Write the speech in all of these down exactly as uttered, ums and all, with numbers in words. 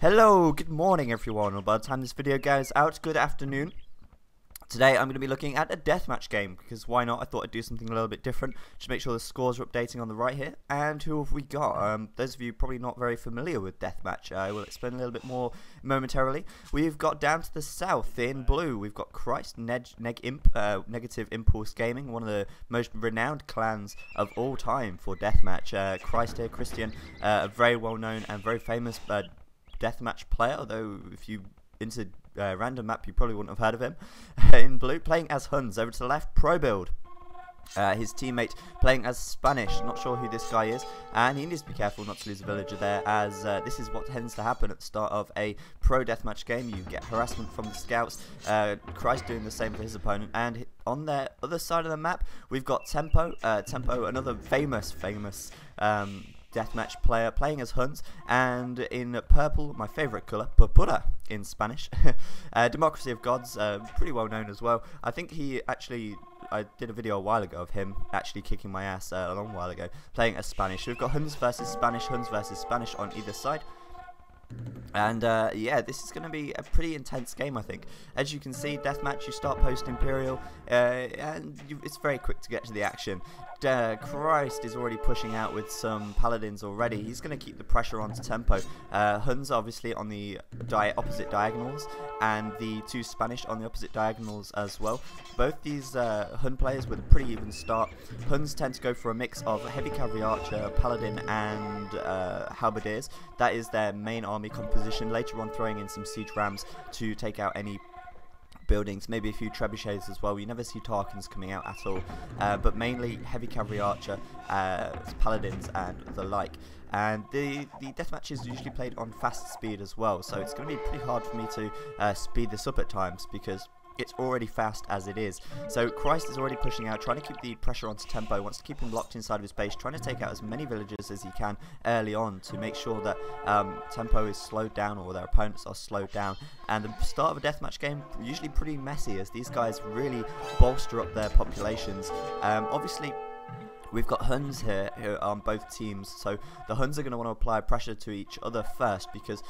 Hello, good morning everyone, or by the time this video goes out, good afternoon. Today I'm going to be looking at a deathmatch game, because why not? I thought I'd do something a little bit different, just make sure the scores are updating on the right here. And who have we got? Um, those of you probably not very familiar with deathmatch, I will explain a little bit more momentarily. We've got down to the south in blue, we've got Christ, Neg, Neg Imp, uh, Negative Impulse Gaming, one of the most renowned clans of all time for deathmatch. Uh, Christ here, Christian, uh, a very well known and very famous uh, deathmatch player, although if you into uh, random map you probably wouldn't have heard of him. In blue, playing as Huns. Over to the left, ProBuild, uh, his teammate playing as Spanish, not sure who this guy is, and he needs to be careful not to lose a villager there, as uh, this is what tends to happen at the start of a pro deathmatch game. You get harassment from the scouts, uh, Christ doing the same for his opponent. And on their other side of the map we've got Tempo, uh, Tempo another famous famous um, deathmatch player playing as Huns, and in purple, my favourite colour, purpura in Spanish, uh, Democracy of Gods, uh, pretty well known as well. I think he actually, I did a video a while ago of him actually kicking my ass uh, a long while ago, playing as Spanish. We've got Huns versus Spanish, Huns versus Spanish on either side. And uh, yeah, this is going to be a pretty intense game, I think. As you can see, deathmatch, you start post-imperial, uh, and you, it's very quick to get to the action. Uh, Christ is already pushing out with some paladins already. He's going to keep the pressure on to Tempo. Uh, Huns obviously on the di opposite diagonals, and the two Spanish on the opposite diagonals as well. Both these uh, Hun players with a pretty even start. Huns tend to go for a mix of heavy cavalry archer, paladin, and uh, halberdiers. That is their main army composition. Later on, throwing in some siege rams to take out any buildings, maybe a few trebuchets as well. You never see Tarkins coming out at all, uh, but mainly heavy cavalry archer, uh, paladins and the like. And the, the deathmatch is usually played on fast speed as well, so it's going to be pretty hard for me to uh, speed this up at times, because it's already fast as it is. So Christ is already pushing out, trying to keep the pressure onto Tempo, wants to keep him locked inside of his base, trying to take out as many villagers as he can early on to make sure that um, Tempo is slowed down, or their opponents are slowed down. And the start of a deathmatch game usually pretty messy, as these guys really bolster up their populations. Um, obviously we've got Huns here who are on both teams, so the Huns are going to want to apply pressure to each other first, because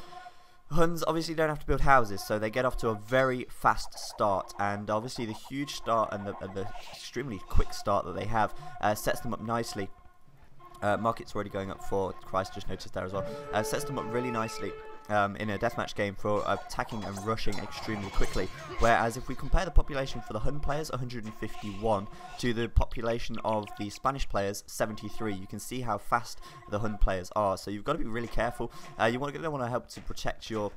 Huns obviously don't have to build houses, so they get off to a very fast start. And obviously the huge start and the, and the extremely quick start that they have uh, sets them up nicely. Uh, market's already going up for Christ, just noticed there as well. Uh, sets them up really nicely Um, in a deathmatch game for attacking and rushing extremely quickly. Whereas if we compare the population for the Hun players, one hundred fifty-one, to the population of the Spanish players, seventy-three, you can see how fast the Hun players are. So you've got to be really careful. Uh, you want to want to help to protect your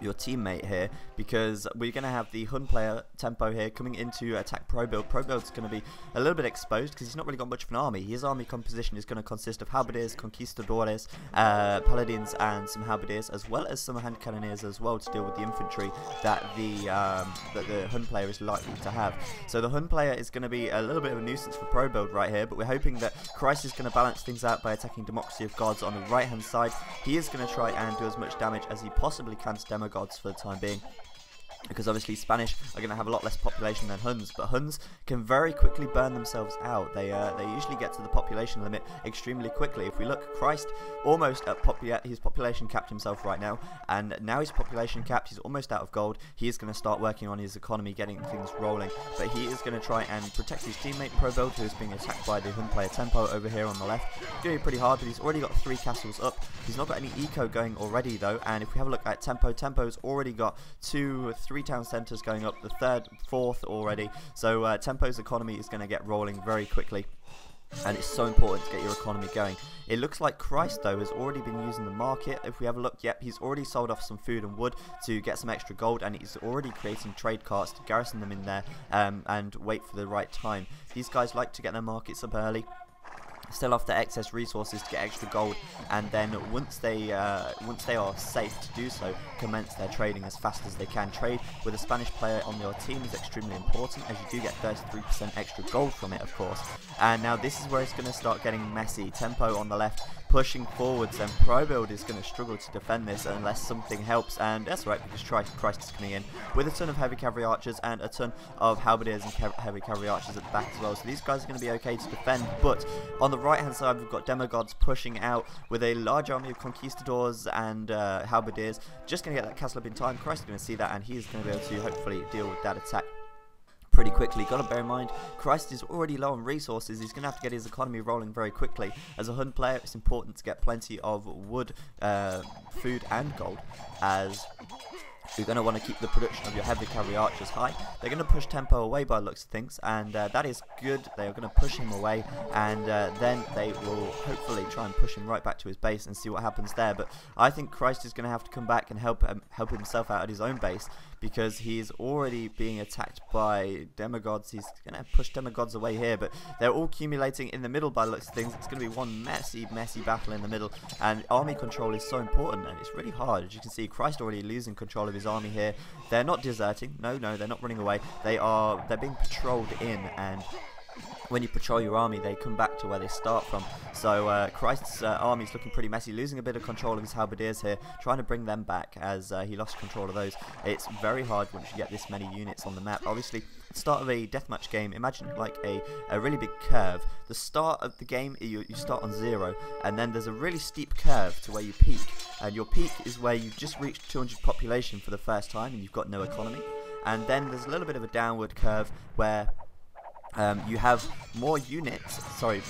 your teammate here, because we're going to have the Hun player Tempo here coming into attack ProBuild. ProBuild's going to be a little bit exposed because he's not really got much of an army. His army composition is going to consist of halberdiers, conquistadores, uh, paladins and some halberdiers, as well as some hand cannoneers as well, to deal with the infantry that the um, that the Hun player is likely to have. So the Hun player is going to be a little bit of a nuisance for ProBuild right here, but we're hoping that Christ is going to balance things out by attacking Democracy of Gods on the right hand side. He is going to try and do as much damage as he possibly can to Demogods for the time being, because obviously Spanish are going to have a lot less population than Huns, but Huns can very quickly burn themselves out. They uh, they usually get to the population limit extremely quickly. If we look, Christ almost at popu his population capped himself right now, and now his population capped, he's almost out of gold. He is going to start working on his economy, getting things rolling, but he is going to try and protect his teammate ProBuild, who is being attacked by the Hun player Tempo over here on the left. Doing pretty hard, but he's already got three castles up. He's not got any eco going already though, and if we have a look at Tempo, Tempo's already got two or three Three town centres going up, the third, fourth already. So uh, Tempo's economy is going to get rolling very quickly, and it's so important to get your economy going. It looks like Christ though has already been using the market. If we have a look, yep, he's already sold off some food and wood to get some extra gold, and he's already creating trade carts to garrison them in there um, and wait for the right time. These guys like to get their markets up early, sell off their excess resources to get extra gold, and then once they uh, once they are safe to do so, commence their trading as fast as they can. Trade with a Spanish player on your team is extremely important, as you do get thirty-three percent extra gold from it, of course. And now this is where it's going to start getting messy. Tempo on the left, pushing forwards, and ProBuild is going to struggle to defend this unless something helps. And that's right, because Christ is coming in with a ton of heavy cavalry archers and a ton of halberdiers and heavy cavalry archers at the back as well. So these guys are going to be okay to defend, but on the right hand side we've got Demogods pushing out with a large army of conquistadors and uh, halberdiers. Just going to get that castle up in time. Christ is going to see that, and he's going to be able to hopefully deal with that attack pretty quickly. Gotta bear in mind, Christ is already low on resources. He's gonna have to get his economy rolling very quickly. As a Hun player, it's important to get plenty of wood, uh, food and gold, as you're going to want to keep the production of your heavy cavalry archers high. They're going to push Tempo away by the looks of things, and uh, that is good. They are going to push him away, and uh, then they will hopefully try and push him right back to his base and see what happens there. But I think Christ is going to have to come back and help um, help himself out at his own base, because he's already being attacked by Demogods. He's going to push Demogods away here, but they're all accumulating in the middle by the looks of things. It's going to be one messy, messy battle in the middle, and army control is so important, and it's really hard. As you can see, Christ already losing control of his army here. They're not deserting. No, no, they're not running away. They are, they're being patrolled in, and when you patrol your army, they come back to where they start from. So uh, Christ's uh, army is looking pretty messy, losing a bit of control of his halberdiers here, trying to bring them back as uh, he lost control of those. It's very hard once you get this many units on the map. Obviously, start of a deathmatch game, imagine like a, a really big curve. The start of the game, you, you start on zero, and then there's a really steep curve to where you peak, and your peak is where you've just reached two hundred population for the first time and you've got no economy. And then there's a little bit of a downward curve where Um, you have more units, sorry,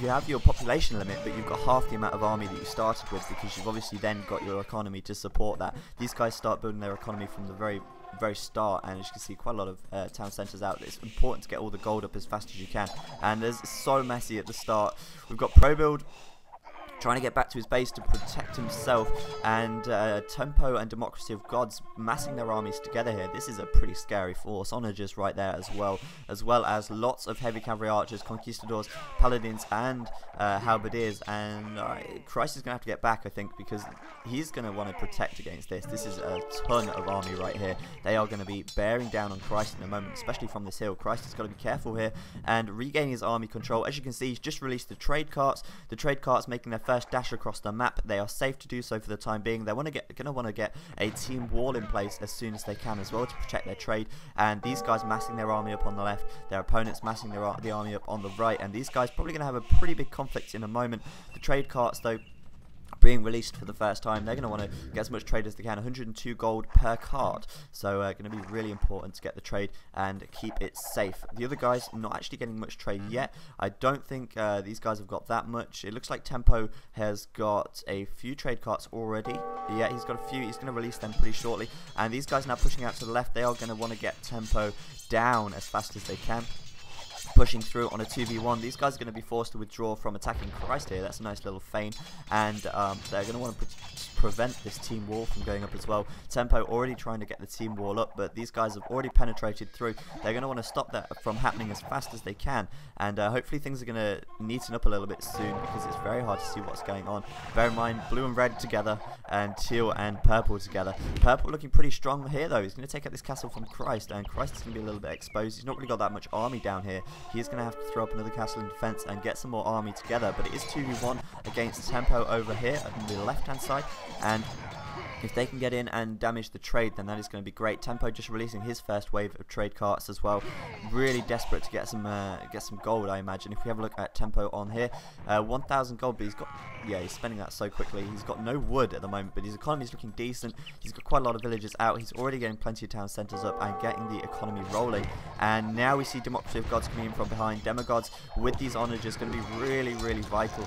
you have your population limit, but you've got half the amount of army that you started with, because you've obviously then got your economy to support that. These guys start building their economy from the very very start, and as you can see, quite a lot of uh, town centres out. It's important to get all the gold up as fast as you can, and there's so messy at the start. We've got ProBuild trying to get back to his base to protect himself, and uh, Tempo and Democracy of Gods massing their armies together here. This is a pretty scary force. Onagers right there as well, as well as lots of heavy cavalry archers, conquistadors, paladins and uh, halberdiers, and uh, Christ is going to have to get back, I think, because he's going to want to protect against this. This is a ton of army right here. They are going to be bearing down on Christ in a moment, especially from this hill. Christ has got to be careful here and regain his army control. As you can see, he's just released the trade carts. The trade carts making their first dash across the map. They are safe to do so for the time being. They want to get, going to want to get a team wall in place as soon as they can as well to protect their trade. And these guys massing their army up on the left, their opponents massing their the army up on the right. And these guys probably going to have a pretty big conflict in a moment. The trade carts, though, being released for the first time, they're going to want to get as much trade as they can. one hundred and two gold per card, so uh, going to be really important to get the trade and keep it safe. The other guys not actually getting much trade yet. I don't think uh, these guys have got that much. It looks like Tempo has got a few trade carts already. Yeah, he's got a few. He's going to release them pretty shortly, and these guys now pushing out to the left. They are going to want to get Tempo down as fast as they can. Pushing through on a two v one. These guys are going to be forced to withdraw from attacking Christ here. That's a nice little feint, and um, they're going to want to pre prevent this team wall from going up as well. Tempo already trying to get the team wall up, but these guys have already penetrated through. They're going to want to stop that from happening as fast as they can, and uh, hopefully things are going to neaten up a little bit soon, because it's very hard to see what's going on. Bear in mind, blue and red together, and teal and purple together. Purple looking pretty strong here though. He's going to take out this castle from Christ, and Christ is going to be a little bit exposed. He's not really got that much army down here. He's going to have to throw up another castle in defense and get some more army together, but it is two v one against Tempo over here on the left-hand side, and if they can get in and damage the trade, then that is going to be great. Tempo just releasing his first wave of trade carts as well. Really desperate to get some uh, get some gold, I imagine. If we have a look at Tempo on here, uh, one thousand gold, but he's got, yeah, he's spending that so quickly. He's got no wood at the moment, but his economy is looking decent. He's got quite a lot of villages out. He's already getting plenty of town centres up and getting the economy rolling. And now we see Democracy of Gods coming in from behind. Demogods with these honours is going to be really, really vital.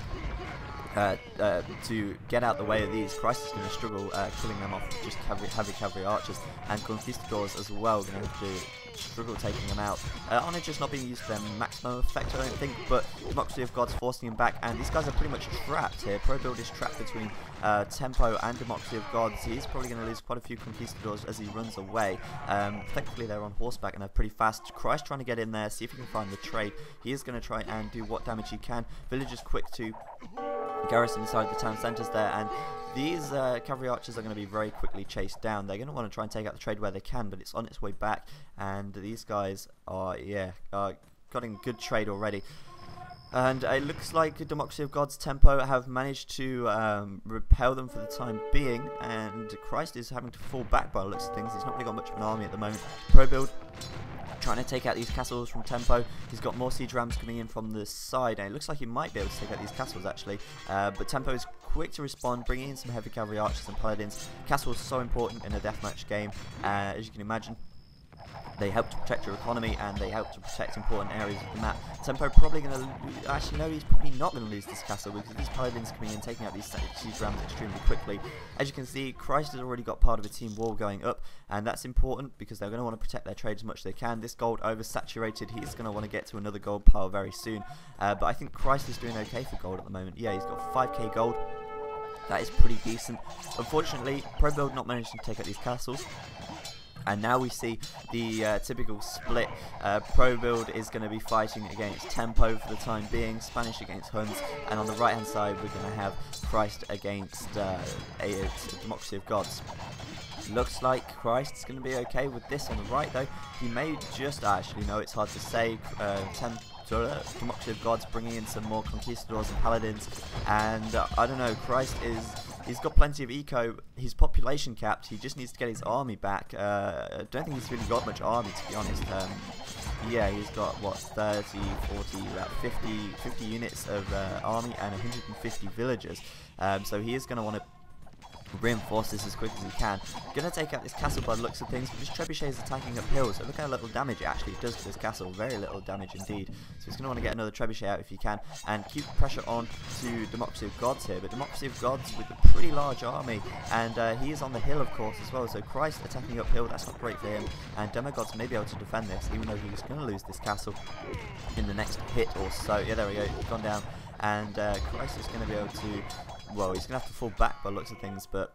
Uh, uh, to get out the way of these. Christ is going to struggle uh, killing them off with just cavalry, heavy cavalry archers, and conquistadors as well going to have to struggle taking them out. Uh, Onage just not being used to their maximum effect, I don't think, but Democracy of Gods forcing him back, and these guys are pretty much trapped here. ProBuild is trapped between uh, Tempo and Democracy of Gods. He's probably going to lose quite a few conquistadors as he runs away. Um, thankfully they're on horseback and they're pretty fast. Christ trying to get in there, see if he can find the trade. He is going to try and do what damage he can. Villagers quick to garrison inside the town centres there, and these uh, cavalry archers are going to be very quickly chased down. They're going to want to try and take out the trade where they can, but it's on its way back, and these guys are, yeah, are getting good trade already. And it looks like Democracy of Gods, Tempo have managed to um, repel them for the time being, and Christ is having to fall back by the looks of things. He's not really got much of an army at the moment. ProBuild trying to take out these castles from Tempo. He's got more siege rams coming in from the side, and it looks like he might be able to take out these castles actually. Uh, but Tempo is quick to respond, bringing in some heavy cavalry archers and paladins. Castles are so important in a deathmatch game, uh, as you can imagine. They help to protect your economy, and they help to protect important areas of the map. Tempo probably going to... Actually, no, he's probably not going to lose this castle, because these paladins coming in, taking out these siege rams extremely quickly. As you can see, Christ has already got part of a team wall going up, and that's important, because they're going to want to protect their trade as much as they can. This gold oversaturated, he's going to want to get to another gold pile very soon. Uh, but I think Christ is doing okay for gold at the moment. Yeah, he's got five K gold. That is pretty decent. Unfortunately, ProBuild not managing to take out these castles. And now we see the uh, typical split. Uh, ProBuild is going to be fighting against Tempo for the time being, Spanish against Huns, and on the right hand side we're going to have Christ against uh, a, a Democracy of Gods. Looks like Christ's going to be okay with this on the right though. He may just actually, no, it's hard to say. Uh, Tempo. Democracy of Gods bringing in some more conquistadors and paladins, and uh, I don't know, Christ is, he's got plenty of eco, his population capped, he just needs to get his army back. uh, I don't think he's really got much army to be honest. Um, yeah, he's got what, thirty, forty, about fifty, fifty units of uh, army and one hundred fifty villagers, um, so he is going to want to reinforce this as quick as he can. Gonna take out this castle by the looks of things, but this trebuchet is attacking uphill, so look how little damage it actually does to this castle. Very little damage indeed. So he's gonna want to get another trebuchet out if he can, and keep pressure on to Democracy of Gods here. But Democracy of Gods with a pretty large army, and uh, he is on the hill of course as well, so Christ attacking uphill, that's not great for him. And Demogods may be able to defend this, even though he's gonna lose this castle in the next hit or so. Yeah, there we go, he's gone down, and uh, Christ is gonna be able to, well, he's going to have to fall back by the looks of things, but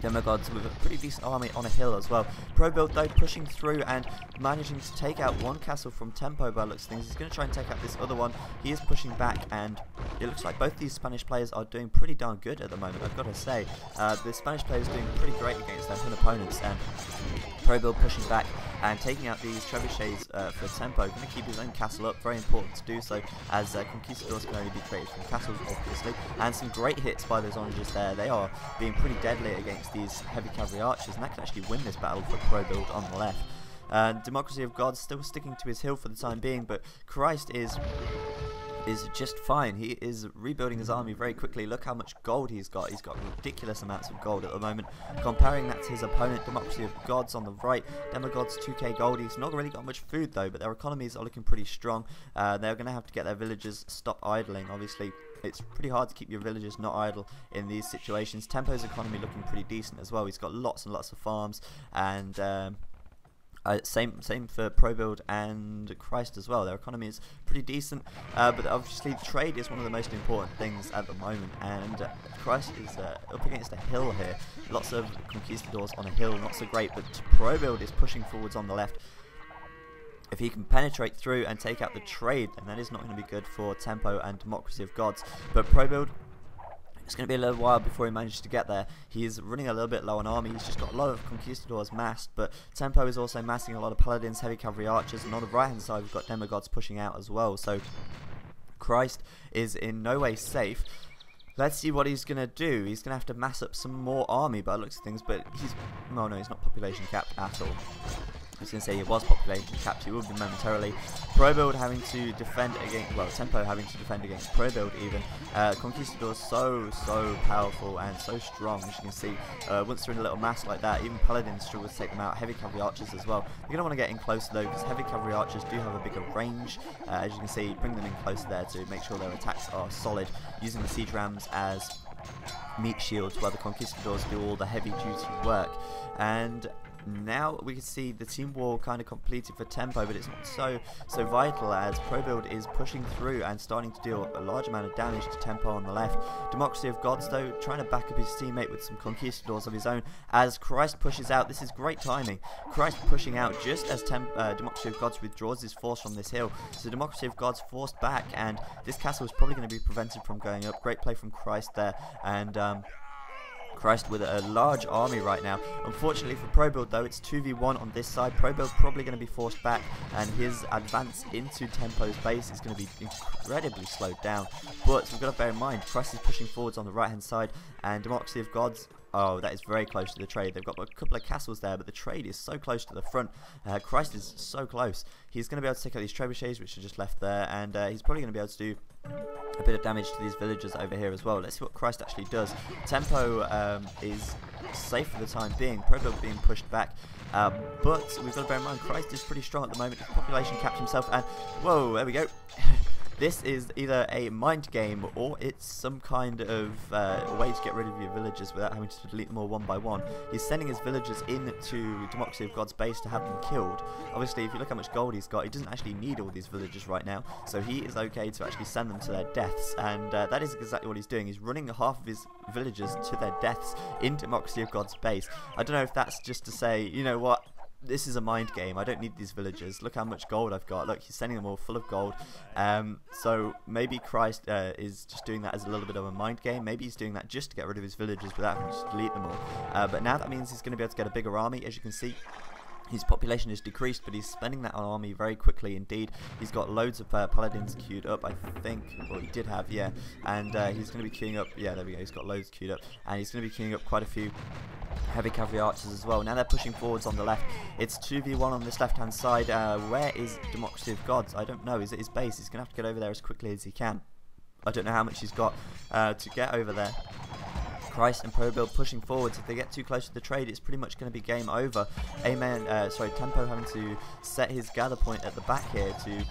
Demogods with a pretty decent army on a hill as well. ProBuild though pushing through and managing to take out one castle from Tempo by the looks of things. He's going to try and take out this other one. He is pushing back, and it looks like both these Spanish players are doing pretty darn good at the moment, I've got to say. Uh, the Spanish players doing pretty great against their opponents, and ProBuild pushing back and taking out these trebuchets uh, for Tempo. Going to keep his own castle up, very important to do so, as uh, conquistadors can only be created from castles obviously. And some great hits by those oranges there. They are being pretty deadly against these heavy cavalry archers, and that can actually win this battle for ProBuild on the left. Uh, Democracy of God still sticking to his hill for the time being, but Christ is... is just fine. He is rebuilding his army very quickly. Look how much gold he's got. He's got ridiculous amounts of gold at the moment. Comparing that to his opponent, Democracy of Gods on the right, Demogods two K gold. He's not really got much food though, but their economies are looking pretty strong. Uh, they're going to have to get their villagers stop idling. Obviously, it's pretty hard to keep your villagers not idle in these situations. Tempo's economy looking pretty decent as well. He's got lots and lots of farms, and um, Uh, same same for ProBuild and Christ as well. Their economy is pretty decent, uh, but obviously trade is one of the most important things at the moment, and uh, Christ is uh, up against a hill here. Lots of conquistadors on a hill, not so great, but ProBuild is pushing forwards on the left. If he can penetrate through and take out the trade, then that is not going to be good for Tempo and Democracy of Gods. But ProBuild, it's going to be a little while before he manages to get there. He is running a little bit low on army. He's just got a lot of conquistadors massed, but Tempo is also massing a lot of paladins, heavy cavalry archers, and on the right hand side we've got Demogods pushing out as well. So Christ is in no way safe. Let's see what he's going to do. He's going to have to mass up some more army by the looks of things, but he's... no, no, he's not population capped at all. I was going to say he was population capped, he would be momentarily. ProBuild having to defend against, well, Tempo having to defend against ProBuild even. Uh, Conquistadors so, so powerful and so strong, as you can see. Uh, once they're in a little mass like that, even paladins struggle to take them out. Heavy cavalry archers as well. You're going to want to get in closer though, because heavy cavalry archers do have a bigger range. Uh, as you can see, bring them in closer there to make sure their attacks are solid, using the siege rams as meat shields while the Conquistadors do all the heavy duty work. And now we can see the team wall kind of completed for Tempo, but it's not so so vital, as ProBuild is pushing through and starting to deal a large amount of damage to Tempo on the left. Democracy of Gods though trying to back up his teammate with some conquistadors of his own as Christ pushes out. This is great timing. Christ pushing out just as Tem uh, Democracy of Gods withdraws his force from this hill. So Democracy of Gods forced back, and this castle is probably going to be prevented from going up. Great play from Christ there, and um, Christ with a large army right now. Unfortunately for ProBuild though, it's two v one on this side. ProBuild's probably going to be forced back, and his advance into Tempo's base is going to be incredibly slowed down. But we've got to bear in mind, Christ is pushing forwards on the right hand side, and Democracy of Gods, oh, that is very close to the trade. They've got a couple of castles there, but the trade is so close to the front. Uh, Christ is so close. He's going to be able to take out these trebuchets, which are just left there, and uh, he's probably going to be able to do a bit of damage to these villagers over here as well. Let's see what Christ actually does. Tempo um, is safe for the time being. ProBuild being pushed back. Uh, but we've got to bear in mind, Christ is pretty strong at the moment. His population capped himself, and whoa, there we go. This is either a mind game or it's some kind of uh, way to get rid of your villagers without having to delete them all one by one. He's sending his villagers into Democracy of God's base to have them killed. Obviously, if you look how much gold he's got, he doesn't actually need all these villagers right now, so he is okay to actually send them to their deaths, and uh, that is exactly what he's doing. He's running half of his villagers to their deaths in Democracy of God's base. I don't know if that's just to say, you know what, this is a mind game, I don't need these villagers, look how much gold I've got, look, he's sending them all full of gold. Um, so maybe Christ uh, is just doing that as a little bit of a mind game. Maybe he's doing that just to get rid of his villagers without having to delete them all. Uh, but now that means he's going to be able to get a bigger army. As you can see, his population has decreased, but he's spending that on army very quickly indeed. He's got loads of uh, paladins queued up, I think. Well, he did have, yeah. And uh, he's going to be queuing up, yeah, there we go, he's got loads queued up. And he's going to be queuing up quite a few heavy cavalry archers as well. Now they're pushing forwards on the left. It's two v one on this left-hand side. Uh, where is Democracy of Gods? I don't know. Is it his base? He's going to have to get over there as quickly as he can. I don't know how much he's got uh, to get over there. Christ and ProBuild pushing forwards. If they get too close to the trade, it's pretty much going to be game over. Amen. Uh, sorry, Tempo having to set his gather point at the back here to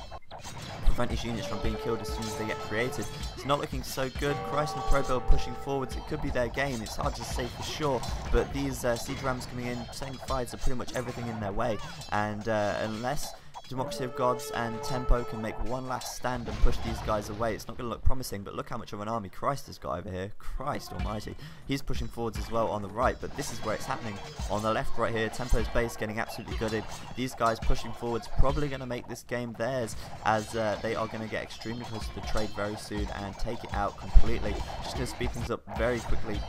prevent his units from being killed as soon as they get created. It's not looking so good. Christ and ProBuild pushing forwards. It could be their game. It's hard to say for sure, but these uh, siege rams coming in, setting fire to pretty much everything in their way, and uh, unless Democracy of Gods and Tempo can make one last stand and push these guys away, it's not going to look promising. But look how much of an army Christ has got over here. Christ almighty. He's pushing forwards as well on the right, but this is where it's happening. On the left right here, Tempo's base getting absolutely gutted. These guys pushing forwards, probably going to make this game theirs, as uh, they are going to get extremely close to the trade very soon and take it out completely. Just going to speed things up very quickly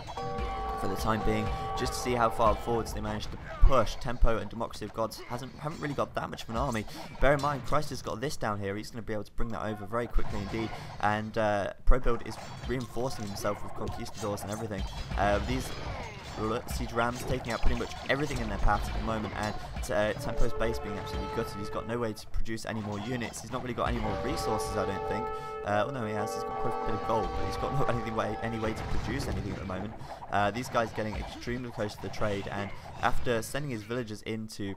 for the time being, just to see how far forwards they managed to push. Tempo and Democracy of Gods hasn't haven't really got that much of an army. Bear in mind, Christ has got this down here. He's going to be able to bring that over very quickly indeed, and uh, ProBuild is reinforcing himself with conquistadors and everything. Uh, these siege rams taking out pretty much everything in their path at the moment, and uh, Tempo's base being absolutely gutted. He's got no way to produce any more units. He's not really got any more resources, I don't think. Uh, well, no, he has. He's got quite a bit of gold, but he's got not anything way, any way to produce anything at the moment. Uh, these guys getting extremely close to the trade, and after sending his villagers into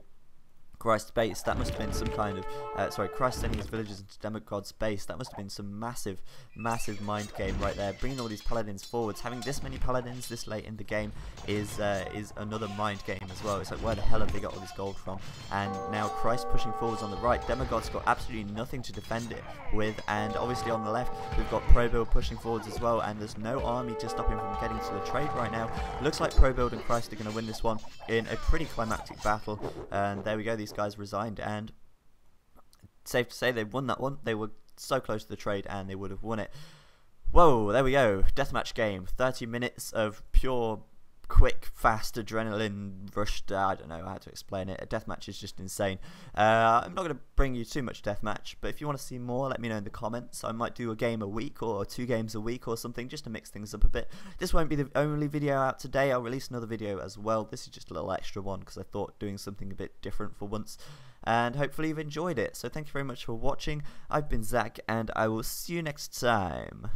Christ's base, that must have been some kind of uh, sorry, Christ sending his villagers into Demogod's base, that must have been some massive massive mind game right there, bringing all these paladins forwards. Having this many paladins this late in the game is uh, is another mind game as well. It's like, where the hell have they got all this gold from? And now Christ pushing forwards on the right. Demogod's got absolutely nothing to defend it with, and obviously on the left we've got ProBuild pushing forwards as well, and there's no army to stop him from getting to the trade right now. It looks like ProBuild and Christ are going to win this one in a pretty climactic battle, and there we go, these guys resigned, and safe to say they won that one. They were so close to the trade and they would have won it. Whoa, there we go, deathmatch game, thirty minutes of pure quick fast adrenaline rushed. uh, I don't know how to explain it. A deathmatch is just insane. uh, I'm not going to bring you too much deathmatch, but if you want to see more, let me know in the comments. I might do a game a week or two games a week or something, just to mix things up a bit. This won't be the only video out today. I'll release another video as well. This is just a little extra one because I thought doing something a bit different for once, and hopefully you've enjoyed it. So thank you very much for watching. I've been Zach, and I will see you next time.